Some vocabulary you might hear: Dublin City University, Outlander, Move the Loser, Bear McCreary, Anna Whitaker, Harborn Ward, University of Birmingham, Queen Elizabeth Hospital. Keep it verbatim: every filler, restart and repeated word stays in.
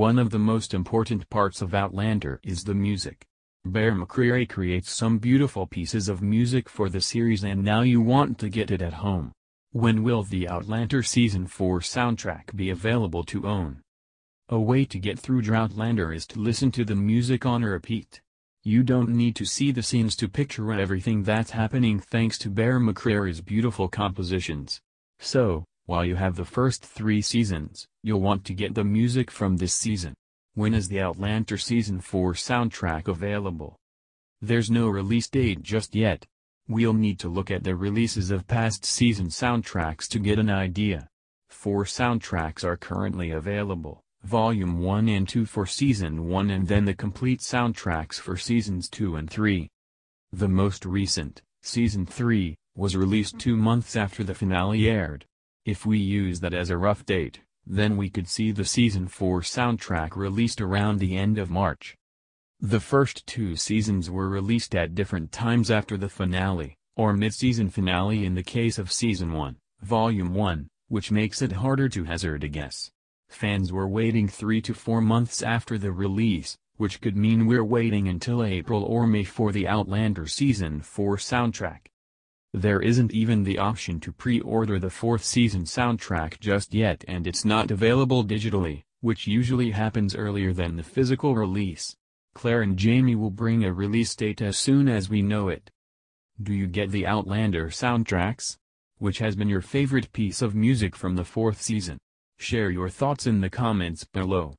One of the most important parts of Outlander is the music. Bear McCreary creates some beautiful pieces of music for the series, and now you want to get it at home. When will the Outlander Season four soundtrack be available to own? A way to get through Outlander is to listen to the music on repeat. You don't need to see the scenes to picture everything that's happening thanks to Bear McCreary's beautiful compositions. So, while you have the first three seasons, you'll want to get the music from this season. When is the Outlander Season four soundtrack available? There's no release date just yet. We'll need to look at the releases of past season soundtracks to get an idea. Four soundtracks are currently available, Volume one and two for Season one and then the complete soundtracks for Seasons two and three. The most recent, Season three, was released two months after the finale aired. If we use that as a rough date, then we could see the Season four soundtrack released around the end of March. The first two seasons were released at different times after the finale, or mid-season finale in the case of Season one, Volume one, which makes it harder to hazard a guess. Fans were waiting three to four months after the release, which could mean we're waiting until April or May for the Outlander Season four soundtrack. There isn't even the option to pre-order the fourth season soundtrack just yet, and it's not available digitally, which usually happens earlier than the physical release. Claire and Jamie will bring a release date as soon as we know it. Do you get the Outlander soundtracks? Which has been your favorite piece of music from the fourth season? Share your thoughts in the comments below.